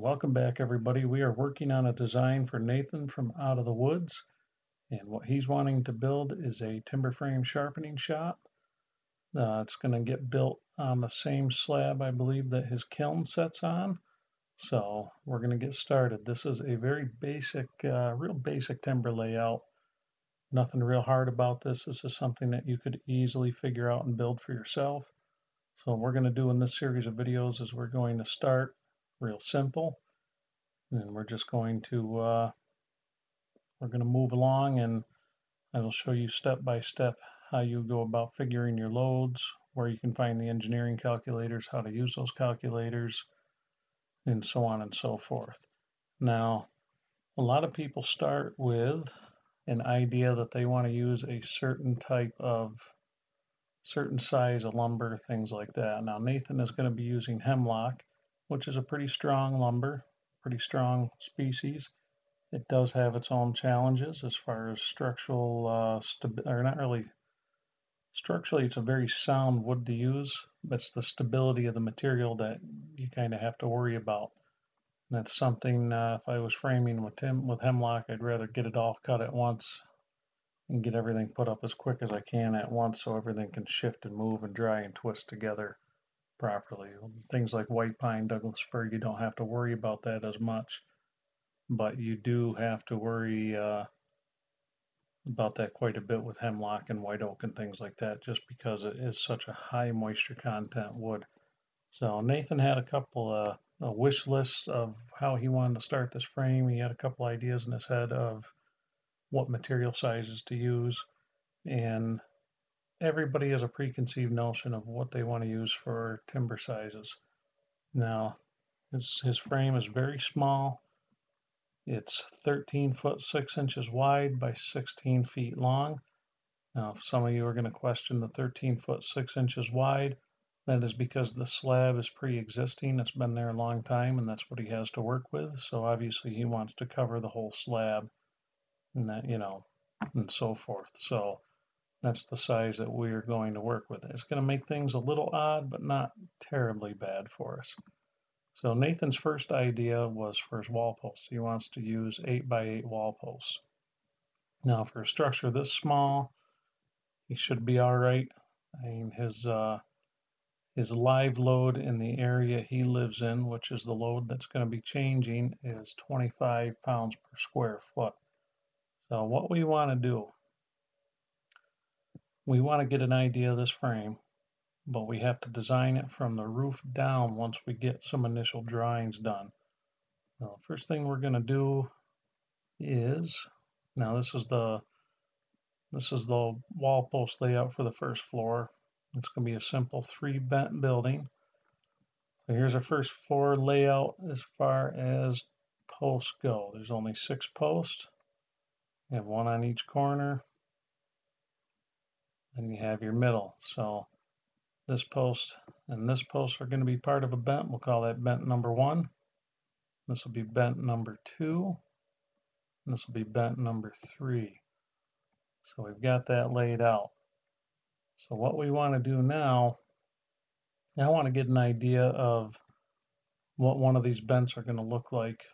Welcome back, everybody. We are working on a design for Nathan from Out of the Woods, and what he's wanting to build is a timber frame sharpening shop. It's going to get built on the same slab, I believe, that his kiln sets on. So we're going to get started. This is a very basic, real basic timber layout. Nothing real hard about this. This is something that you could easily figure out and build for yourself. So what we're going to do in this series of videos is we're going to start real simple, and we're just going to move along, and I will show you step by step how you go about figuring your loads, where you can find the engineering calculators, how to use those calculators, and so on and so forth. Now, a lot of people start with an idea that they want to use a certain type of certain size of lumber, things like that. Now, Nathan is going to be using hemlock, which is a pretty strong lumber, pretty strong species. It does have its own challenges as far as structural structurally, it's a very sound wood to use. It's the stability of the material that you kind of have to worry about. And that's something, if I was framing with hemlock, I'd rather get it all cut at once and get everything put up as quick as I can at once so everything can shift and move and dry and twist together properly. Things like white pine, Douglas fir, you don't have to worry about that as much, but you do have to worry about that quite a bit with hemlock and white oak and things like that, just because it is such a high moisture content wood. So Nathan had a couple a wish list of how he wanted to start this frame. He had a couple ideas in his head of what material sizes to use, and everybody has a preconceived notion of what they want to use for timber sizes. Now, his frame is very small. It's 13 foot 6 inches wide by 16 feet long. Now, if some of you are going to question the 13 foot 6 inches wide, that is because the slab is pre-existing. It's been there a long time, and that's what he has to work with. So obviously he wants to cover the whole slab, and that, you know, and so forth. So that's the size that we're going to work with. It's going to make things a little odd, but not terribly bad for us. So Nathan's first idea was for his wall posts. He wants to use 8 by 8 wall posts. Now, for a structure this small, he should be all right. I mean, his live load in the area he lives in, which is the load that's going to be changing, is 25 pounds per square foot. So what we want to do, we want to get an idea of this frame, but we have to design it from the roof down once we get some initial drawings done. Now, the first thing we're going to do is, now this is the wall post layout for the first floor. It's going to be a simple 3 bent building. So here's our first floor layout as far as posts go. There's only 6 posts. We have one on each corner. And you have your middle. So this post and this post are going to be part of a bent. We'll call that bent number 1. This will be bent number 2. And this will be bent number 3. So we've got that laid out. So what we want to do now, I want to get an idea of what one of these bents are going to look like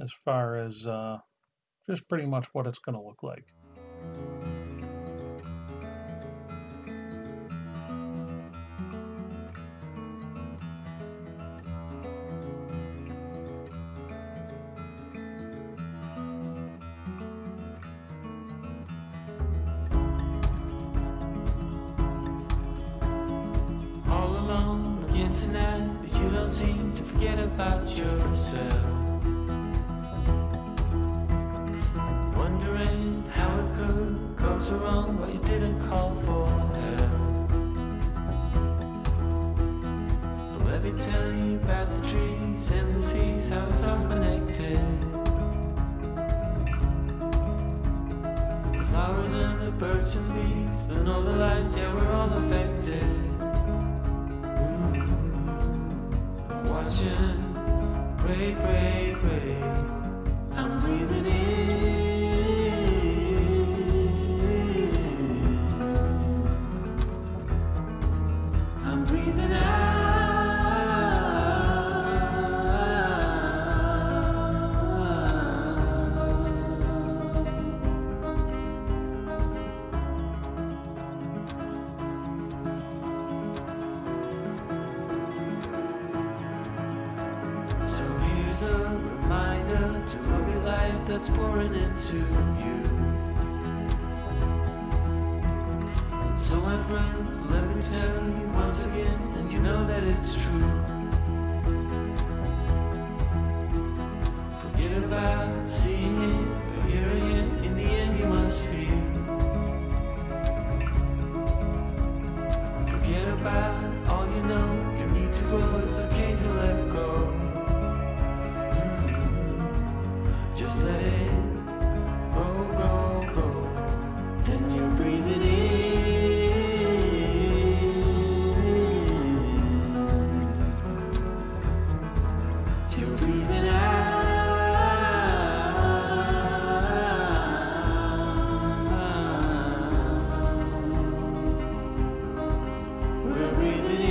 as far as just pretty much what it's going to look like. Tonight, but you don't seem to forget about yourself. Wondering how it could go so wrong, but you didn't call for help. But let me tell you about the trees and the seas, how it's all connected. The flowers and the birds and bees, the northern lights, yeah, we're all affected. Pray, pray, pray, I'm breathing in, I'm breathing out. always a reminder to look at life that's pouring into you. And so my friend, let me tell you once again, and you know that it's true. Forget about seeing it or hearing it, in the end you must feel. Forget about all you know, you need to grow, it's okay to let go. Just let it go, go, go. Then you're breathing in, you're breathing out. We're breathing in.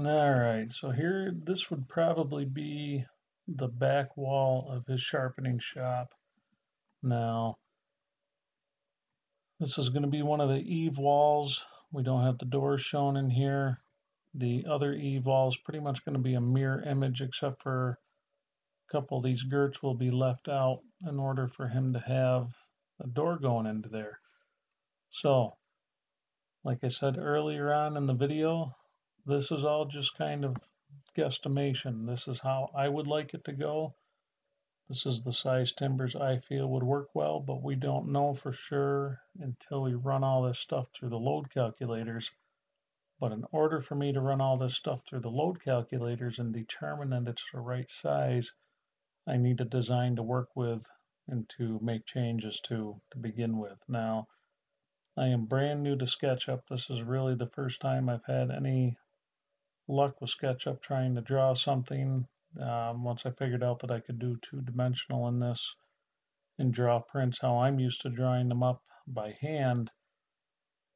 Alright, so here, this would probably be the back wall of his sharpening shop. Now, this is going to be one of the eave walls. We don't have the doors shown in here. The other eave wall is pretty much going to be a mirror image, except for a couple of these girts will be left out in order for him to have a door going into there. So, like I said earlier on in the video, this is all just kind of guesstimation. This is how I would like it to go. This is the size timbers I feel would work well, but we don't know for sure until we run all this stuff through the load calculators. But in order for me to run all this stuff through the load calculators and determine that it's the right size, I need a design to work with and to make changes to begin with. Now, I am brand new to SketchUp. This is really the first time I've had any luck with SketchUp trying to draw something. Once I figured out that I could do two-dimensional in this and draw prints how I'm used to drawing them up by hand,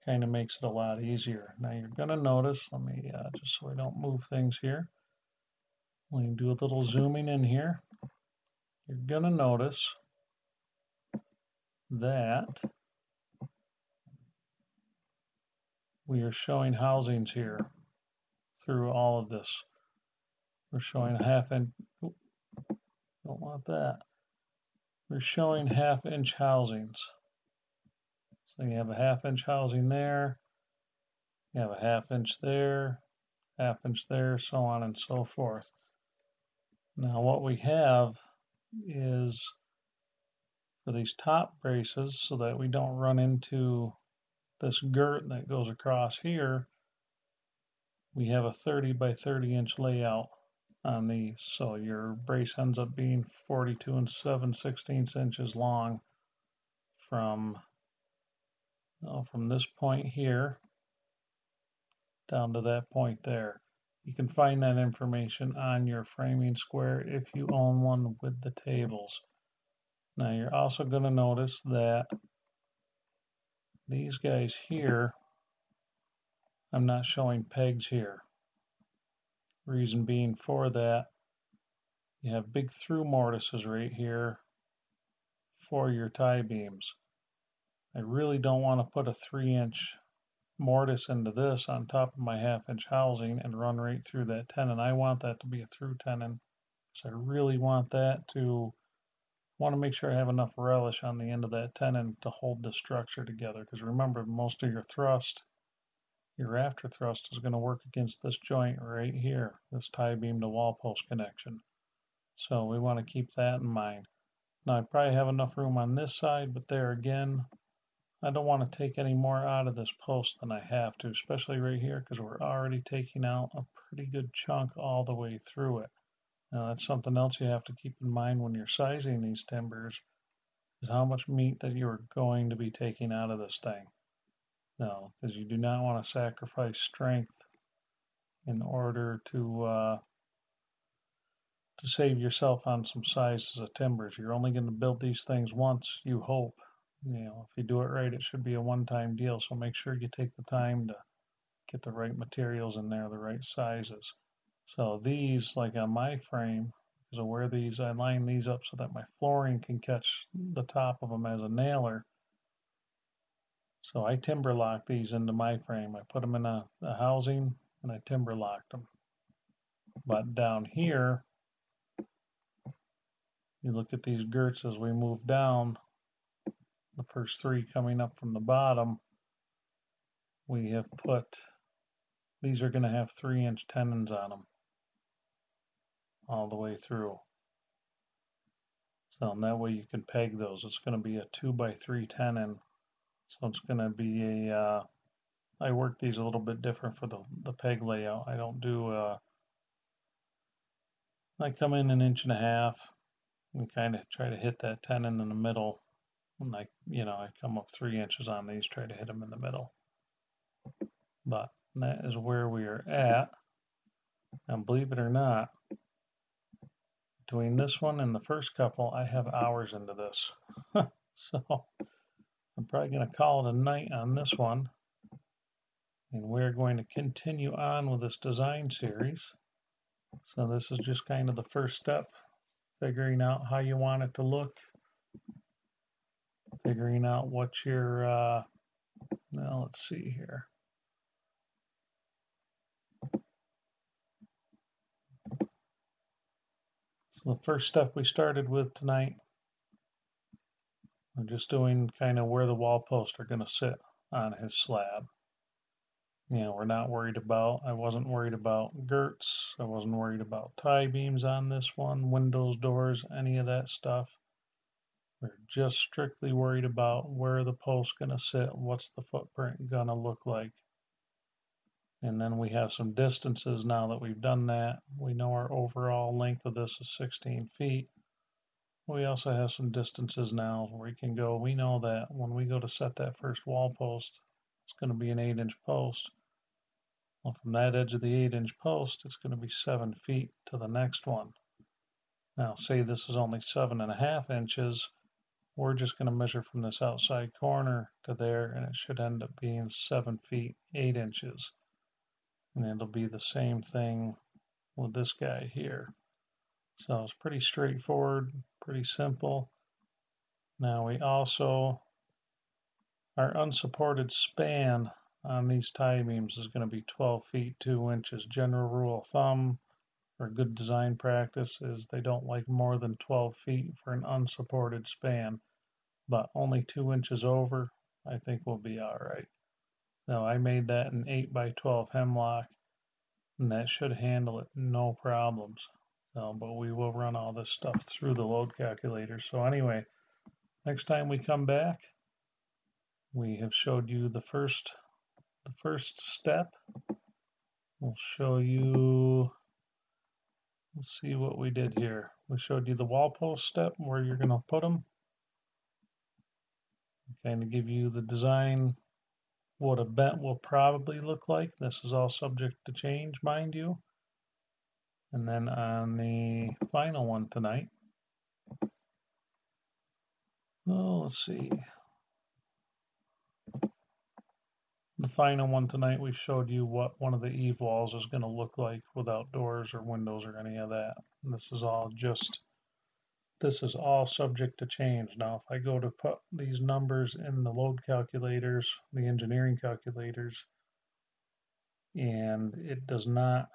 kind of makes it a lot easier. Now you're going to notice, let me just so I don't move things here, let me do a little zooming in here. You're going to notice that we are showing housings here. Through all of this, we're showing a half-inch. Don't want that. We're showing half-inch housings. So you have a half-inch housing there. You have a half-inch there, half-inch there, so on and so forth. Now what we have is for these top braces, so that we don't run into this girt that goes across here. We have a 30 by 30 inch layout on these, so your brace ends up being 42 7/16 inches long from this point here down to that point there. You can find that information on your framing square if you own one with the tables. Now you're also going to notice that these guys here, I'm not showing pegs here. Reason being for that, you have big through mortises right here for your tie beams. I really don't want to put a 3-inch mortise into this on top of my 1/2-inch housing and run right through that tenon. I want that to be a through tenon, so I really want that to want to make sure I have enough relish on the end of that tenon to hold the structure together, because remember, most of your thrust Your rafter thrust is going to work against this joint right here, this tie beam to wall post connection. So we want to keep that in mind. Now I probably have enough room on this side, but there again, I don't want to take any more out of this post than I have to, especially right here, because we're already taking out a pretty good chunk all the way through it. Now that's something else you have to keep in mind when you're sizing these timbers, is how much meat that you're going to be taking out of this thing. No, because you do not want to sacrifice strength in order to save yourself on some sizes of timbers. You're only going to build these things once, you hope. You know, if you do it right, it should be a one-time deal. So make sure you take the time to get the right materials in there, the right sizes. So these, like on my frame, because of where these, I line these up so that my flooring can catch the top of them as a nailer. So I timber locked these into my frame. I put them in a housing and I timber locked them. But down here, you look at these girts as we move down, the first three coming up from the bottom, we have put, these are going to have 3-inch tenons on them all the way through. So and that way you can peg those. It's going to be a 2x3 tenon. So it's going to be a, I work these a little bit different for the peg layout. I don't do, I come in 1.5 inches and kind of try to hit that tenon in the middle. And I come up 3 inches on these, try to hit them in the middle. But that is where we are at. And believe it or not, between this one and the first couple, I have hours into this. So I'm probably going to call it a night on this one, and we're going to continue on with this design series. So this is just kind of the first step, figuring out how you want it to look, figuring out what your, now let's see here. So the first step we started with tonight, I'm just doing kind of where the wall posts are going to sit on his slab. You know, we're not worried about, I wasn't worried about girts. I wasn't worried about tie beams on this one, windows, doors, any of that stuff. We're just strictly worried about where the post's going to sit, what's the footprint going to look like. And then we have some distances now that we've done that. We know our overall length of this is 16 feet. We also have some distances now where we can go. We know that when we go to set that first wall post, it's going to be an 8-inch post. Well, from that edge of the 8-inch post, it's going to be 7 feet to the next one. Now, say this is only 7.5 inches. We're just going to measure from this outside corner to there, and it should end up being 7 feet, 8 inches. And it'll be the same thing with this guy here. So it's pretty straightforward, pretty simple. Now we also, our unsupported span on these tie beams is going to be 12 feet, 2 inches. General rule of thumb for good design practice is they don't like more than 12 feet for an unsupported span, but only 2 inches over, I think we'll be all right. Now I made that an 8x12 hemlock, and that should handle it, no problems. But we will run all this stuff through the load calculator. So anyway, next time we come back, we have showed you the first step. We'll show you, let's see what we did here. We showed you the wall post step, where you're going to put them. Kind of give you the design, what a bent will probably look like. This is all subject to change, mind you. And then on the final one tonight, well, let's see. The final one tonight, we showed you what one of the eave walls is going to look like without doors or windows or any of that. And this is all subject to change. Now, if I go to put these numbers in the load calculators, the engineering calculators, and it does not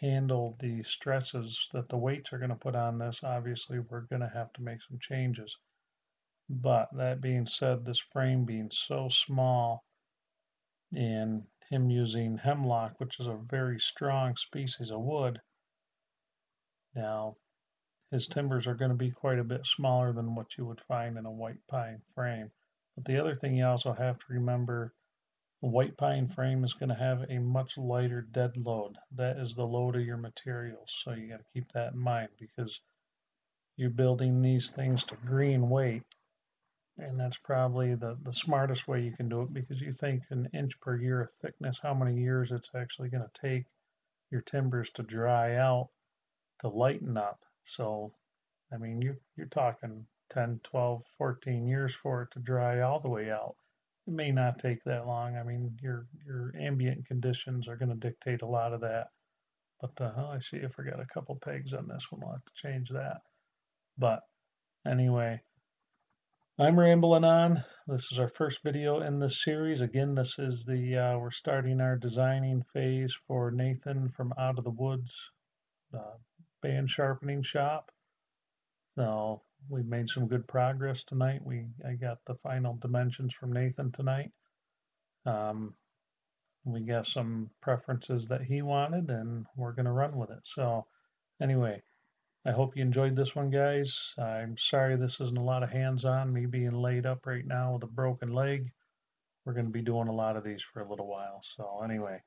handle the stresses that the weights are going to put on this, obviously we're going to have to make some changes. But that being said, this frame being so small and him using hemlock, which is a very strong species of wood. Now, his timbers are going to be quite a bit smaller than what you would find in a white pine frame. But the other thing you also have to remember, the white pine frame is going to have a much lighter dead load. That is the load of your materials, so you got to keep that in mind, because you're building these things to green weight, and that's probably the smartest way you can do it, because you think an inch per year of thickness, how many years it's actually going to take your timbers to dry out, to lighten up. So, I mean, you're talking 10, 12, 14 years for it to dry all the way out. It may not take that long. I mean, your ambient conditions are going to dictate a lot of that. But I see I forgot a couple pegs on this one. I'll have to change that. But anyway, I'm rambling on. This is our first video in this series. Again, this is we're starting our designing phase for Nathan from Out of the Woods band sharpening shop. So we've made some good progress tonight. I got the final dimensions from Nathan tonight. We got some preferences that he wanted, and we're going to run with it. So anyway, I hope you enjoyed this one, guys. I'm sorry this isn't a lot of hands-on, me being laid up right now with a broken leg. We're going to be doing a lot of these for a little while. So anyway,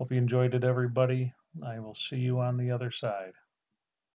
hope you enjoyed it, everybody. I will see you on the other side.